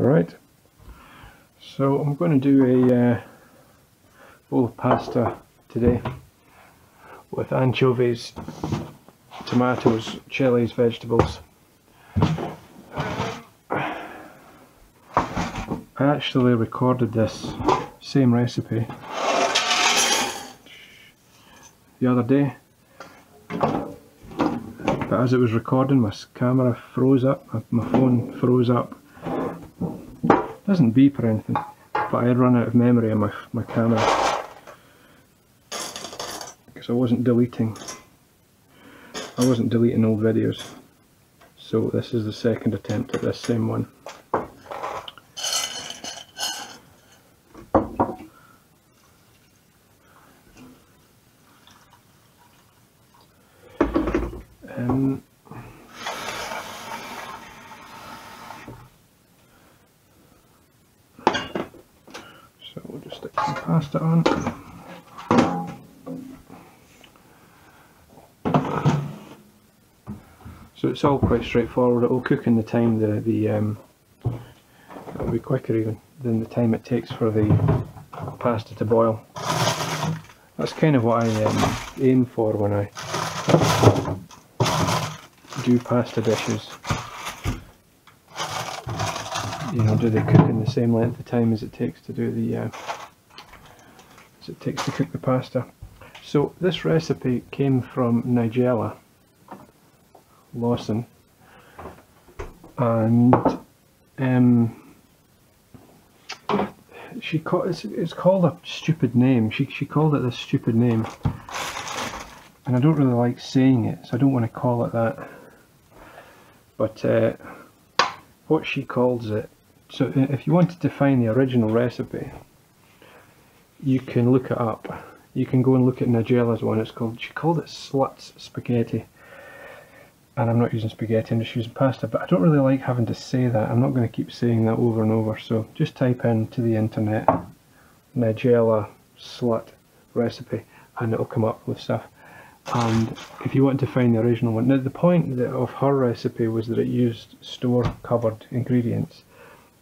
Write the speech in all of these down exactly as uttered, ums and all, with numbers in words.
Alright, so I'm going to do a uh, bowl of pasta today with anchovies, tomatoes, chilies, vegetables. I actually recorded this same recipe the other day, but as it was recording my camera froze up, my phone froze up. It doesn't beep or anything, but I had run out of memory on my, my camera because I wasn't deleting I wasn't deleting old videos. So this is the second attempt at this same one. Um, so we'll just stick some pasta on. So it's all quite straightforward. It will cook in the time the the um, it'll be quicker even than the time it takes for the pasta to boil. That's kind of what I um, aim for when I do pasta dishes. You know, do they cook in the same length of time as it takes to do the uh, as it takes to cook the pasta? So this recipe came from Nigella Lawson, and um, she called it's, it's called a stupid name. She she called it this stupid name, and I don't really like saying it, so I don't want to call it that. But uh, what she calls it, so if you wanted to find the original recipe, you can look it up. You can go and look at Nigella's one. It's called, she called it Sluts Spaghetti. And I'm not using spaghetti, I'm just using pasta, but I don't really like having to say that. I'm not going to keep saying that over and over, so just type into the internet Nigella Slut Recipe and it'll come up with stuff. And if you want to find the original one, now the point that of her recipe was that it used store covered ingredients.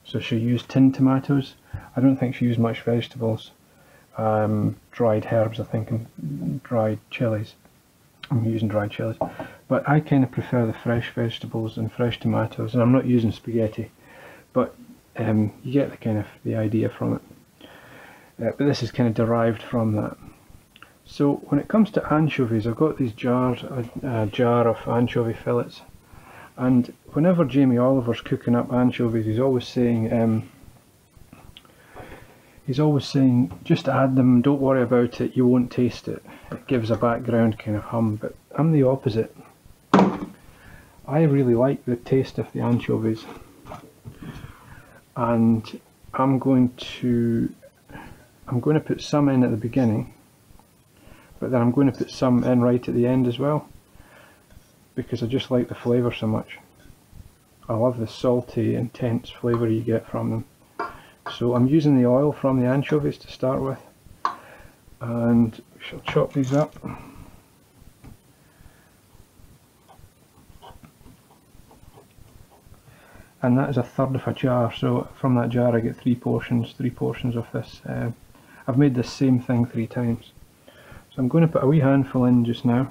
So she used tinned tomatoes. I don't think she used much vegetables, um, dried herbs I think, and dried chilies. I'm using dried chilies, but I kind of prefer the fresh vegetables and fresh tomatoes, and I'm not using spaghetti, but um, you get the kind of the idea from it. Uh, but this is kind of derived from that. So when it comes to anchovies, I've got these jars, a, a jar of anchovy fillets, and whenever Jamie Oliver's cooking up anchovies, he's always saying, um, he's always saying, just add them, don't worry about it, you won't taste it. It gives a background kind of hum, but I'm the opposite. I really like the taste of the anchovies, and I'm going to, I'm going to put some in at the beginning, but then I'm going to put some in right at the end as well, because I just like the flavour so much. I love the salty, intense flavour you get from them. So I'm using the oil from the anchovies to start with, and we shall chop these up. And that is a third of a jar, so from that jar I get three portions, three portions of this. Uh, I've made this same thing three times. So I'm going to put a wee handful in just now.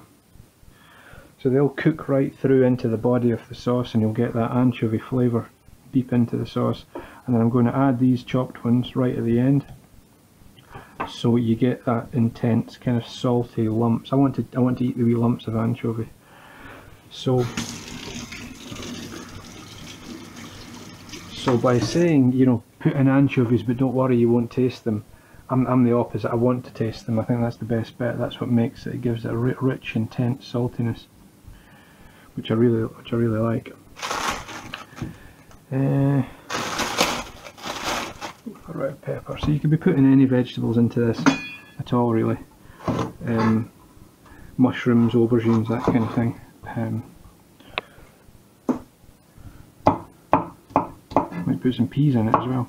So they'll cook right through into the body of the sauce, and you'll get that anchovy flavour deep into the sauce. And then I'm going to add these chopped ones right at the end, so you get that intense kind of salty lumps. I want to I want to eat the wee lumps of anchovy. So, so by saying, you know, put in anchovies, but don't worry, you won't taste them, I'm I'm the opposite. I want to taste them. I think that's the best bet. That's what makes it. It gives it a rich, intense saltiness, which I really which I really like. Uh, Red pepper. So you could be putting any vegetables into this at all, really. Um, mushrooms, aubergines, that kind of thing. Um, might put some peas in it as well.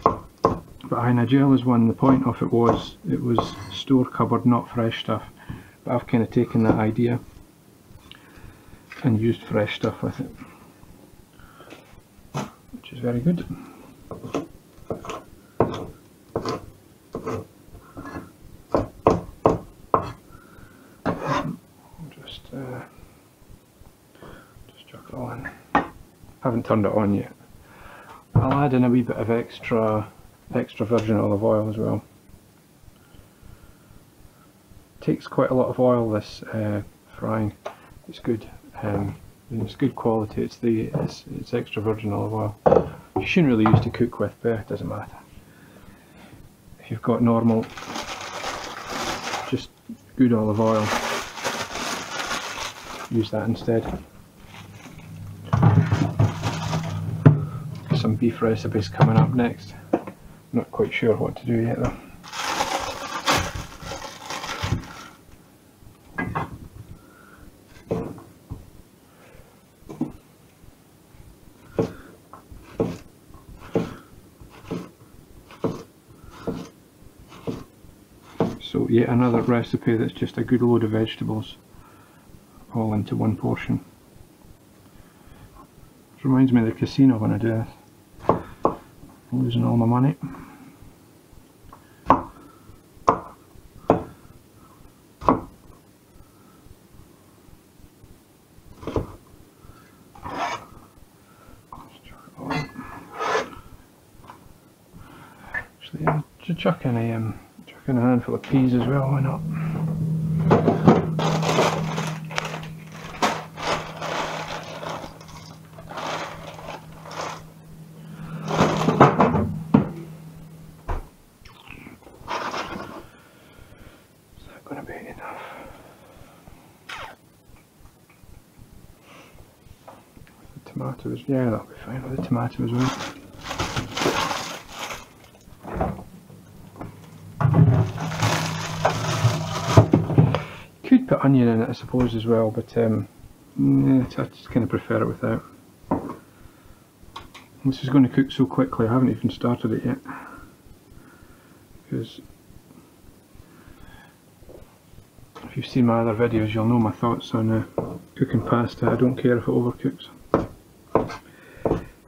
But I Nigella's one. The point of it was it was store cupboard, not fresh stuff. But I've kind of taken that idea and used fresh stuff with it. is very good. Just, uh, just chuck it all in. Haven't turned it on yet. I'll add in a wee bit of extra, extra virgin olive oil as well. Takes quite a lot of oil, this uh, frying. It's good. Um, it's good quality. It's the it's, it's extra virgin olive oil. You shouldn't really use to cook with, but it doesn't matter. If you've got normal, just good olive oil, use that instead. Some beef recipes coming up next. Not quite sure what to do yet though. So yet another recipe that's just a good load of vegetables all into one portion. It reminds me of the casino when I do this. Losing all my money. Actually, I should chuck in a um, chuck in a handful of peas as well. Why not? Tomatoes, yeah, that'll be fine with the tomato as well. You could put onion in it, I suppose, as well, but um, I just kind of prefer it without. This is going to cook so quickly, I haven't even started it yet. Because if you've seen my other videos, you'll know my thoughts on uh, cooking pasta. I don't care if it overcooks.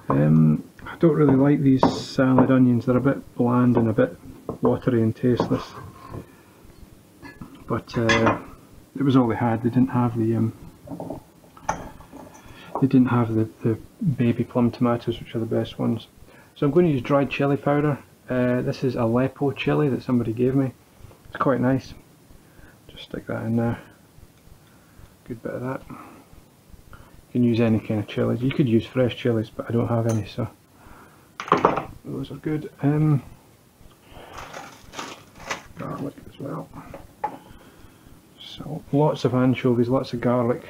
Um, I don't really like these salad onions, they're a bit bland and a bit watery and tasteless, but uh, it was all they had. They didn't have the um, they didn't have the, the baby plum tomatoes, which are the best ones. So I'm going to use dried chilli powder. Uh, this is Aleppo chilli that somebody gave me. It's quite nice. Just stick that in there. Good bit of that. You can use any kind of chilies. You could use fresh chilies, but I don't have any, so those are good. Um, garlic as well. So lots of anchovies, lots of garlic.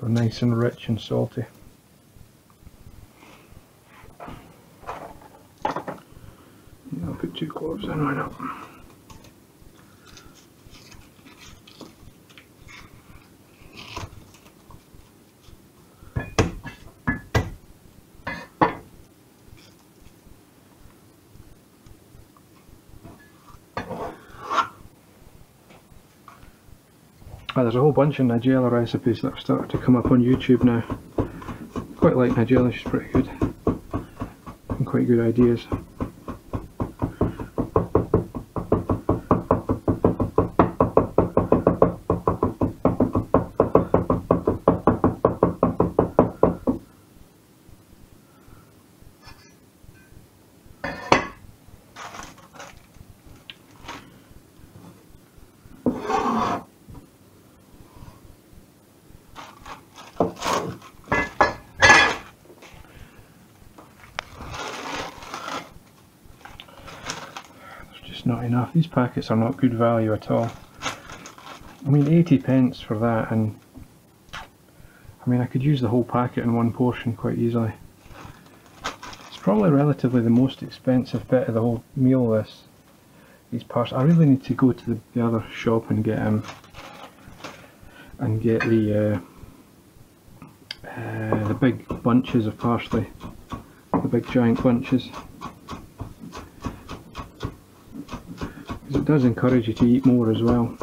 So nice and rich and salty. Two cloves in, why not? Oh, there's a whole bunch of Nigella recipes that have started to come up on YouTube now. Quite like Nigella, she's pretty good. And quite good ideas. Not enough. These packets are not good value at all. I mean, eighty pence for that, and I mean I could use the whole packet in one portion quite easily. It's probably relatively the most expensive bit of the whole meal, this these parts. I really need to go to the, the other shop and get um and get the uh, uh, the big bunches of parsley, the big giant bunches. it does encourage you to eat more as well,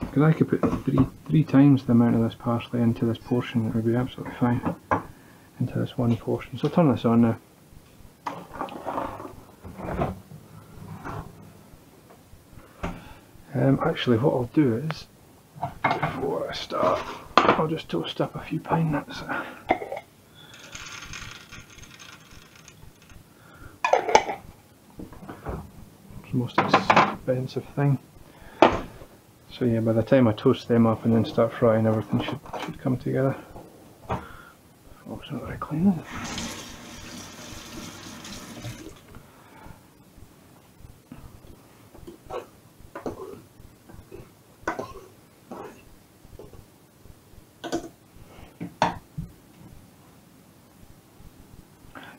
because I could put three, three times the amount of this parsley into this portion. It would be absolutely fine into this one portion. So turn this on now. Um, actually what I'll do is, before I start, I'll just toast up a few pine nuts. It's the most expensive thing. So yeah, by the time I toast them up and then start frying, everything should, should come together. Fork's not very clean, is it?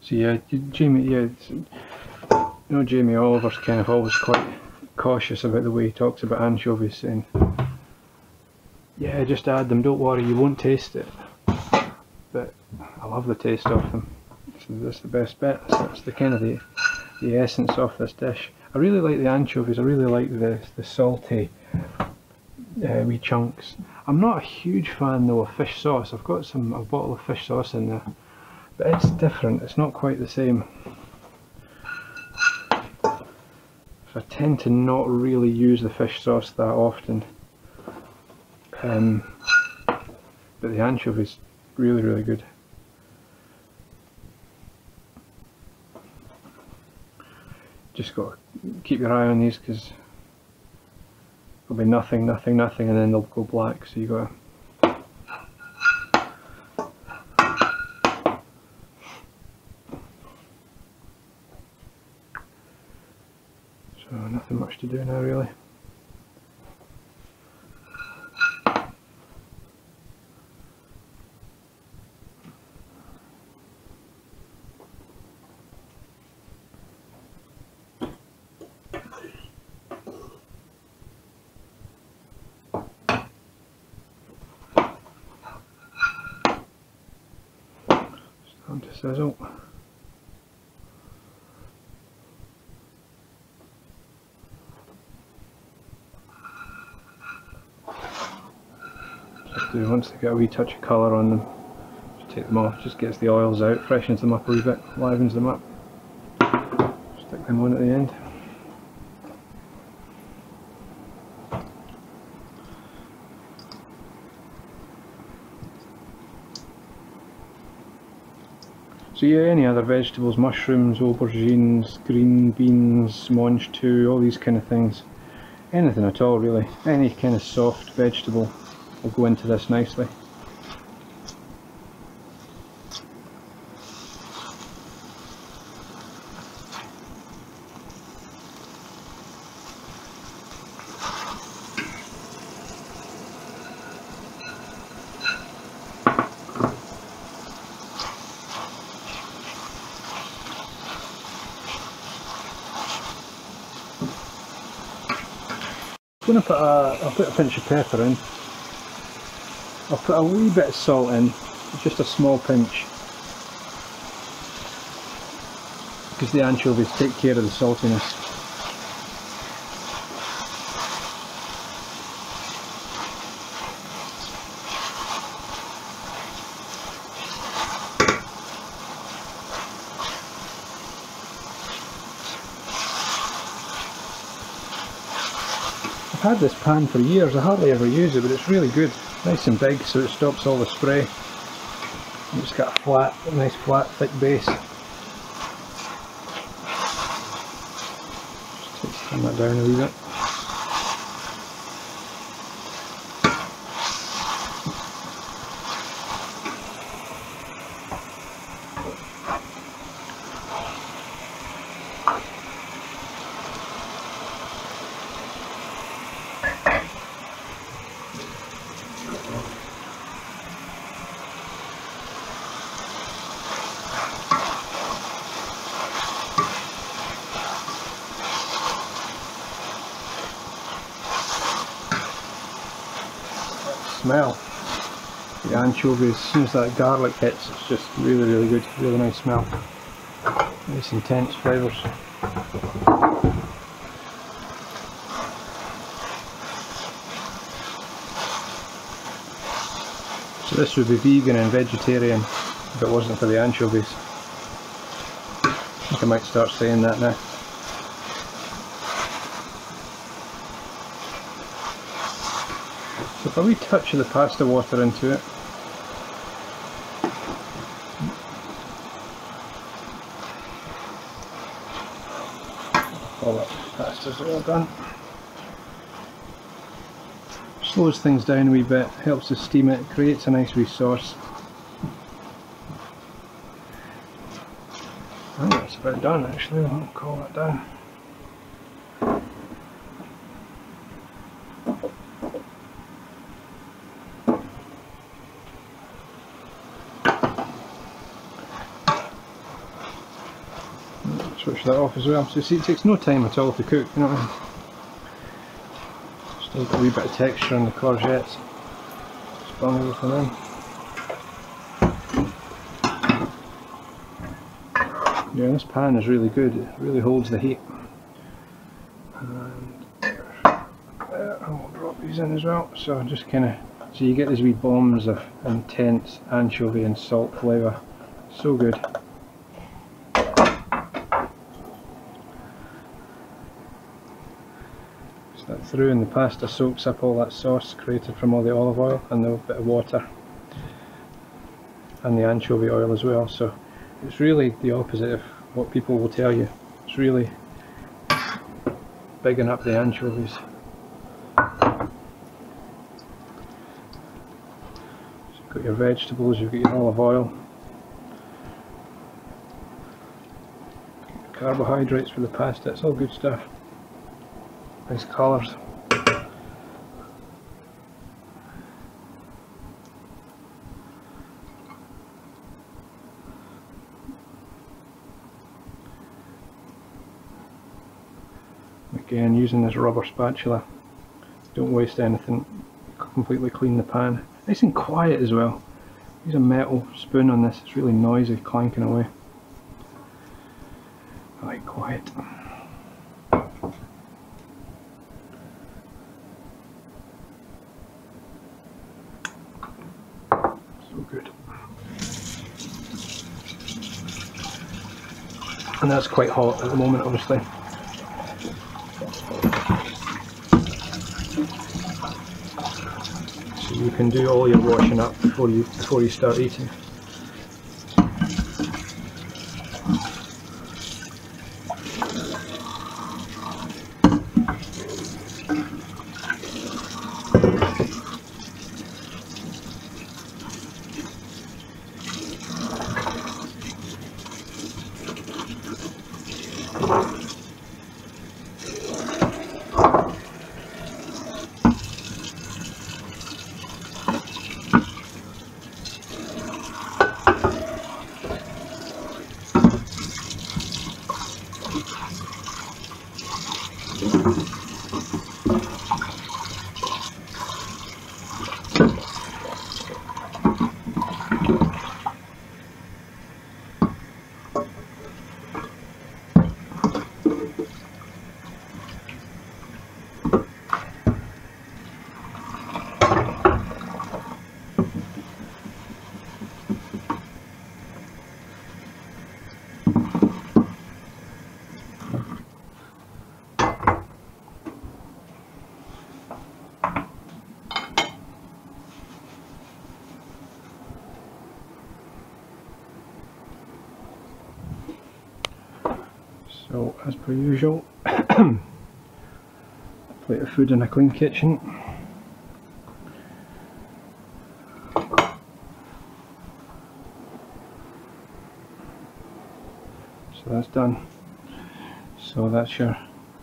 So yeah, Jamie, yeah, you know, Jamie Oliver's kind of always quite cautious about the way he talks about anchovies, saying, yeah, just add them, don't worry, you won't taste it. But I love the taste of them. So that's the best bit. That's the kind of the, the essence of this dish. I really like the anchovies. I really like the, the salty uh, wee chunks. I'm not a huge fan though of fish sauce. I've got some, a bottle of fish sauce in there. But it's different, it's not quite the same. So I tend to not really use the fish sauce that often. Um, but the anchovy is really, really good. Just got to keep your eye on these, because there'll be nothing, nothing, nothing, and then they'll go black, so you got to. Nothing much to do now, really. Starting to sizzle. So once they get a wee touch of colour on them, just take them off, just gets the oils out, freshens them up a wee bit, livens them up. Stick them on at the end. So yeah, any other vegetables, mushrooms, aubergines, green beans, mange tout, all these kind of things. Anything at all really, any kind of soft vegetable will go into this nicely. I'm going to put a, I'll put a pinch of pepper in. I'll put a wee bit of salt in, just a small pinch, because the anchovies take care of the saltiness. I've had this pan for years, I hardly ever use it, but it's really good. Nice and big, so it stops all the spray. It's got a flat, a nice flat, thick base. Just turn that down a wee bit. Smell the anchovies as soon as that garlic hits. It's just really, really good, really nice smell, nice intense flavours. So this would be vegan and vegetarian if it wasn't for the anchovies. I think I might start saying that now. So if a wee touch of the pasta water into it. All that pasta's all done. Slows things down a wee bit, helps to steam it, creates a nice wee sauce. I think that's about done actually, I'll call that down. Switch that off as well. So you see, it takes no time at all to cook, you know what I mean? Still got a wee bit of texture on the courgettes. Just bung everything in. Yeah, this pan is really good, it really holds the heat. And there, and we'll drop these in as well. So just kind of, so you get these wee bombs of intense anchovy and salt flavour. So good. That through, and the pasta soaks up all that sauce created from all the olive oil and the bit of water and the anchovy oil as well. So it's really the opposite of what people will tell you. It's really bigging up the anchovies. So you've got your vegetables, you've got your olive oil, carbohydrates for the pasta, it's all good stuff. Nice colours. Again, using this rubber spatula, don't waste anything, completely clean the pan. Nice and quiet as well. Use a metal spoon on this, it's really noisy, clanking away. I like quiet. And that's quite hot at the moment, obviously. So you can do all your washing up before you before you start eating. So, as per usual, a plate of food in a clean kitchen. So that's done. So that's your,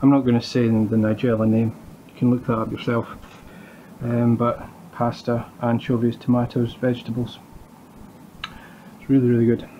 I'm not going to say the Nigella name, you can look that up yourself, um, but pasta, anchovies, tomatoes, vegetables. It's really, really good.